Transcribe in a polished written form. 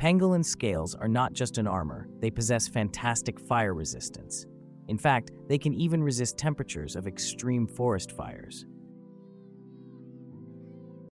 Pangolin scales are not just an armor, they possess fantastic fire resistance. In fact, they can even resist temperatures of extreme forest fires.